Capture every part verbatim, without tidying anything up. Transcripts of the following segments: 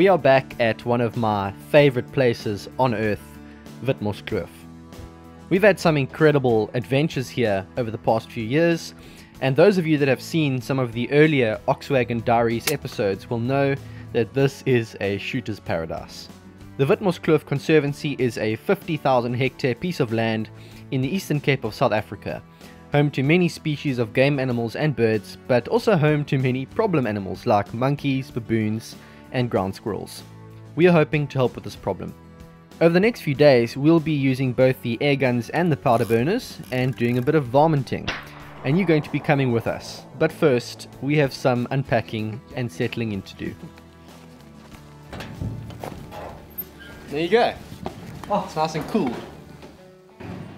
We are back at one of my favorite places on earth, Witmos Kloof. We've had some incredible adventures here over the past few years, and those of you that have seen some of the earlier Oxwagon Diaries episodes will know that this is a shooter's paradise. The Witmos Kloof Conservancy is a fifty thousand hectare piece of land in the Eastern Cape of South Africa, home to many species of game animals and birds, but also home to many problem animals like monkeys, baboons, and ground squirrels. We are hoping to help with this problem. Over the next few days, we'll be using both the air guns and the powder burners and doing a bit of varminting, and you're going to be coming with us. But first, we have some unpacking and settling in to do. There you go. Oh, it's nice and cool.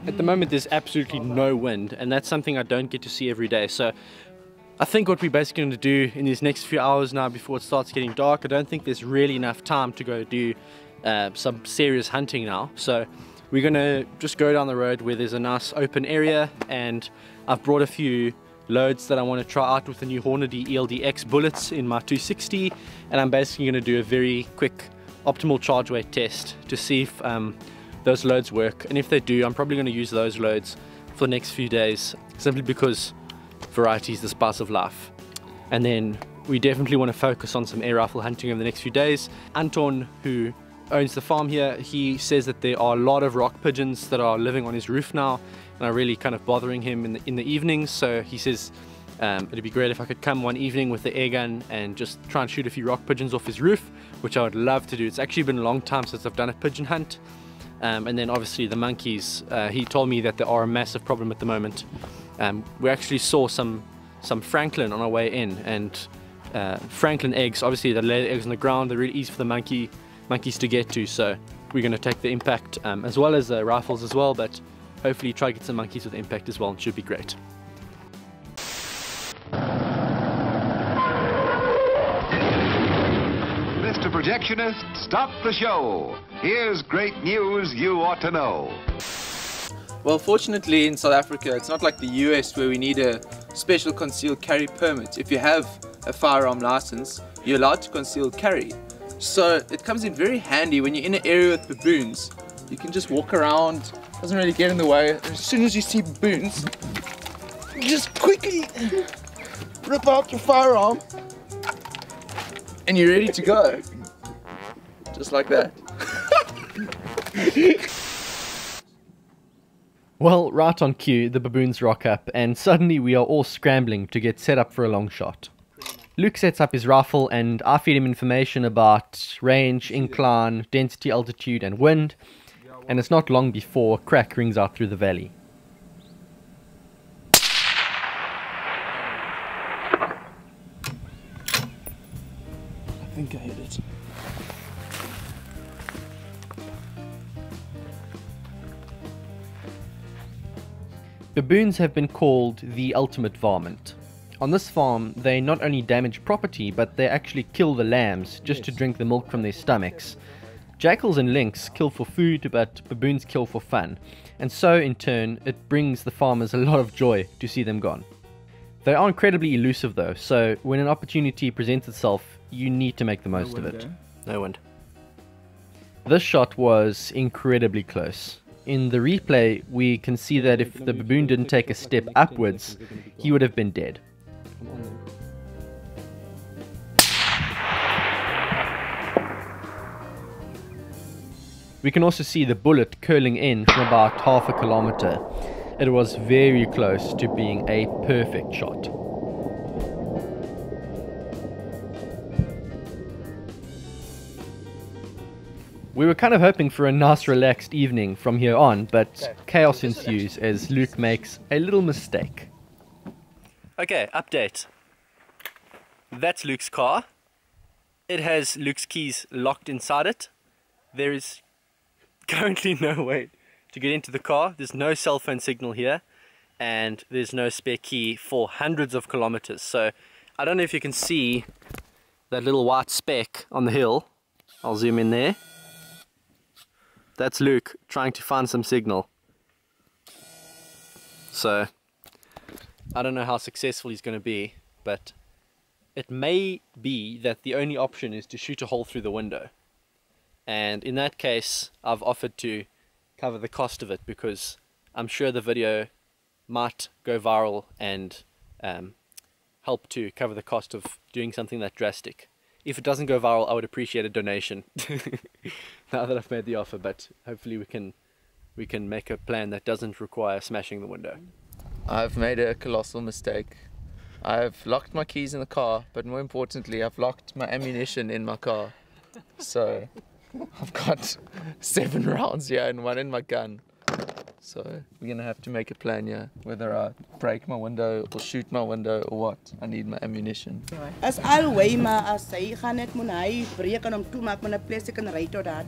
At the moment, there's absolutely no wind, and that's something I don't get to see every day. So I think what we're basically going to do in these next few hours now before it starts getting dark, I don't think there's really enough time to go do uh, some serious hunting now. So we're going to just go down the road where there's a nice open area, and I've brought a few loads that I want to try out with the new Hornady E L D X bullets in my two sixty, and I'm basically going to do a very quick optimal charge weight test to see if um, those loads work. And if they do, I'm probably going to use those loads for the next few days, simply because variety is the spice of life. And then we definitely want to focus on some air rifle hunting over the next few days. Anton, who owns the farm here, he says that there are a lot of rock pigeons that are living on his roof now and are really kind of bothering him in the, in the evenings. So he says um, it'd be great if I could come one evening with the air gun and just try and shoot a few rock pigeons off his roof, which I would love to do. It's actually been a long time since I've done a pigeon hunt. Um, and then obviously the monkeys, uh, he told me that they are a massive problem at the moment. Um, we actually saw some some Franklin on our way in, and uh, Franklin eggs, obviously they lay eggs on the ground, they're really easy for the monkey monkeys to get to, so we're going to take the impact um, as well as the rifles as well, but hopefully try to get some monkeys with impact as well, and it should be great. Mister Projectionist, stop the show. Here's great news you ought to know. Well, fortunately in South Africa, it's not like the U S where we need a special concealed carry permit. If you have a firearm license, you're allowed to concealed carry. So it comes in very handy when you're in an area with baboons. You can just walk around, doesn't really get in the way. As soon as you see baboons, just quickly rip out your firearm and you're ready to go. Just like that. Well, right on cue, the baboons rock up, and suddenly we are all scrambling to get set up for a long shot. Luke sets up his rifle, and I feed him information about range, incline, density, altitude, and wind, and it's not long before a crack rings out through the valley. I think I hit it. Baboons have been called the ultimate varmint. On this farm, they not only damage property, but they actually kill the lambs just to drink the milk from their stomachs. Jackals and lynx kill for food, but baboons kill for fun, and so in turn it brings the farmers a lot of joy to see them gone. They are incredibly elusive though, so when an opportunity presents itself, you need to make the most of it. No wind. This shot was incredibly close. In the replay, we can see that if the baboon didn't take a step upwards, he would have been dead. We can also see the bullet curling in from about half a kilometer. It was very close to being a perfect shot. We were kind of hoping for a nice relaxed evening from here on, but chaos ensues as Luke makes a little mistake. Okay, update. That's Luke's car. It has Luke's keys locked inside it. There is currently no way to get into the car. There's no cell phone signal here, and there's no spare key for hundreds of kilometers. So I don't know if you can see that little white speck on the hill. I'll zoom in there. That's Luke trying to find some signal. So I don't know how successful he's going to be, but it may be that the only option is to shoot a hole through the window. And in that case, I've offered to cover the cost of it, because I'm sure the video might go viral and um, help to cover the cost of doing something that drastic. If it doesn't go viral, I would appreciate a donation now that I've made the offer, but hopefully we can we can make a plan that doesn't require smashing the window. I've made a colossal mistake. I've locked my keys in the car, but more importantly, I've locked my ammunition in my car. So I've got seven rounds here and one in my gun. So we're gonna have to make a plan here, whether I break my window or shoot my window or what. I need my ammunition. As always, I say, I need my break and I'm too much on a place I can write that.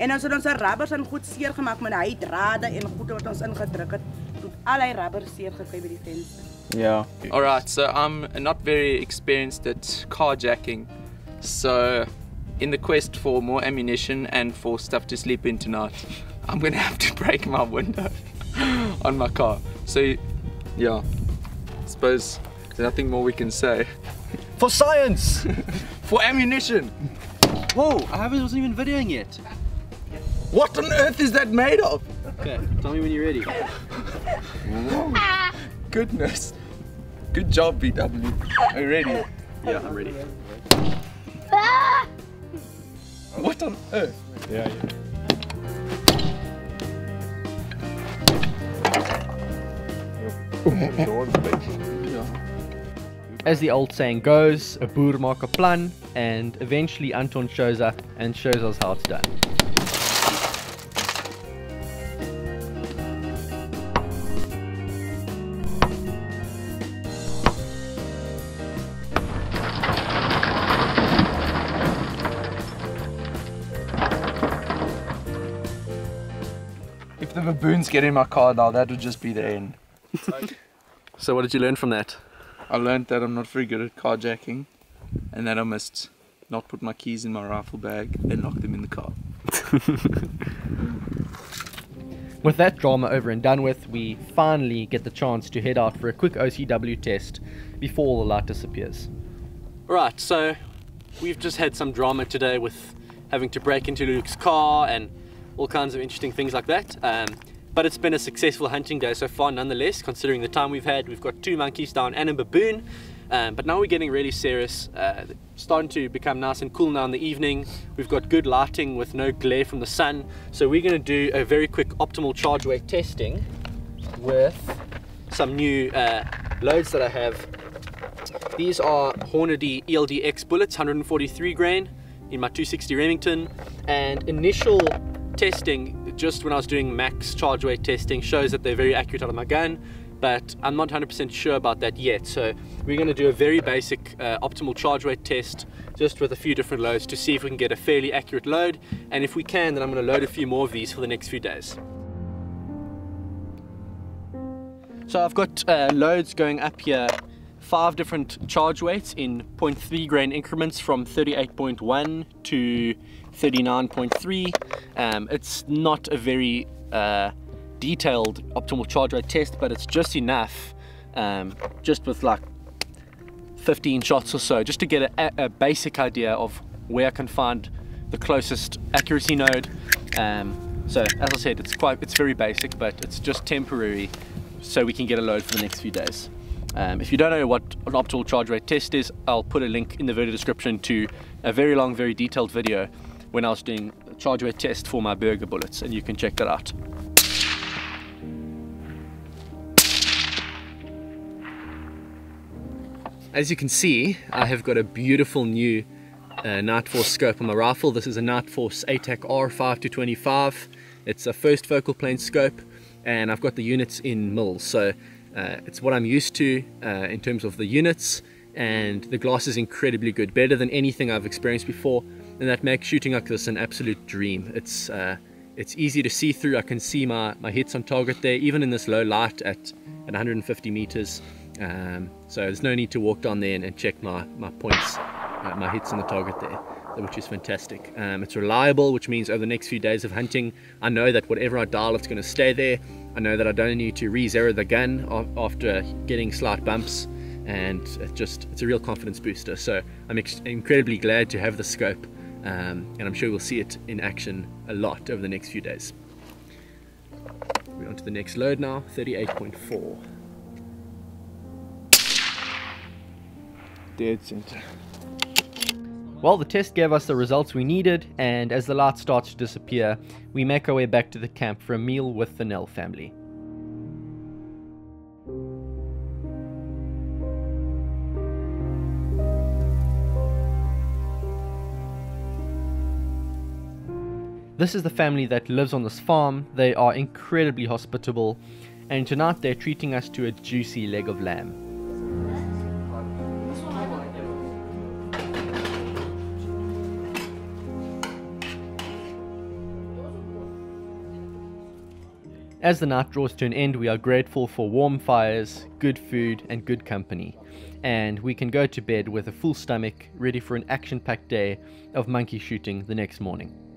And as ons rubbers and good seer gemaakt met hy drade en goed wat ons ingedruk het, tot al hy rubbers seer gekry by die venster. Yeah. All right, so I'm not very experienced at carjacking. So in the quest for more ammunition and for stuff to sleep in tonight, I'm gonna have to break my window on my car. So yeah, I suppose there's nothing more we can say. For science! For ammunition! Whoa, I haven't wasn't even videoing yet. What on earth is that made of? Okay, tell me when you're ready. Goodness. Good job, B W. Are you ready? Yeah, I'm ready. What on earth? Yeah, yeah. As the old saying goes, a boer maak 'n plan, and eventually Anton shows up and shows us how it's done. If the baboons get in my car now, that would just be the end. So what did you learn from that? I learned that I'm not very good at carjacking, and that I must not put my keys in my rifle bag and lock them in the car. With that drama over and done with, we finally get the chance to head out for a quick O C W test before all the light disappears. Right, so we've just had some drama today with having to break into Luke's car and all kinds of interesting things like that. Um, But it's been a successful hunting day so far nonetheless, considering the time we've had. We've got two monkeys down and a baboon, um, but now we're getting really serious. Uh, starting to become nice and cool now in the evening. We've got good lighting with no glare from the sun, so we're going to do a very quick optimal charge weight testing with some new uh, loads that I have. These are Hornady E L D X bullets, one forty-three grain in my two sixty Remington, and initial testing, just when I was doing max charge weight testing, shows that they're very accurate out of my gun, but I'm not one hundred percent sure about that yet. So we're going to do a very basic uh, optimal charge weight test, just with a few different loads to see if we can get a fairly accurate load, and if we can, then I'm going to load a few more of these for the next few days. So I've got uh, loads going up here, five different charge weights in zero point three grain increments from thirty-eight point one to thirty-nine point three. Um, it's not a very uh, detailed optimal charge rate test, but it's just enough, um, just with like fifteen shots or so, just to get a, a basic idea of where I can find the closest accuracy node. Um, so as I said, it's quite, it's very basic, but it's just temporary so we can get a load for the next few days. Um, if you don't know what an optimal charge rate test is, I'll put a link in the video description to a very long, very detailed video when I was doing a charge weight test for my burger bullets, and you can check that out. As you can see, I have got a beautiful new uh, Nightforce scope on my rifle. This is a Nightforce ATAC R five twenty-five. It's a first focal plane scope, and I've got the units in mils, so uh, it's what I'm used to uh, in terms of the units, and the glass is incredibly good, better than anything I've experienced before. And that makes shooting like this an absolute dream. It's uh, it's easy to see through. I can see my, my hits on target there, even in this low light at, at one hundred fifty meters. Um, so there's no need to walk down there and, and check my, my points, uh, my hits on the target there, which is fantastic. Um, it's reliable, which means over the next few days of hunting, I know that whatever I dial, it's gonna stay there. I know that I don't need to re-zero the gun after getting slight bumps. and it just, it's a real confidence booster. So I'm ex incredibly glad to have the scope, um, and I'm sure we'll see it in action a lot over the next few days. We're on to the next load now, thirty-eight point four. Dead center. Well, the test gave us the results we needed, and as the light starts to disappear, we make our way back to the camp for a meal with the Nell family. This is the family that lives on this farm. They are incredibly hospitable, and tonight they're treating us to a juicy leg of lamb. As the night draws to an end, we are grateful for warm fires, good food and good company, and we can go to bed with a full stomach, ready for an action-packed day of monkey shooting the next morning.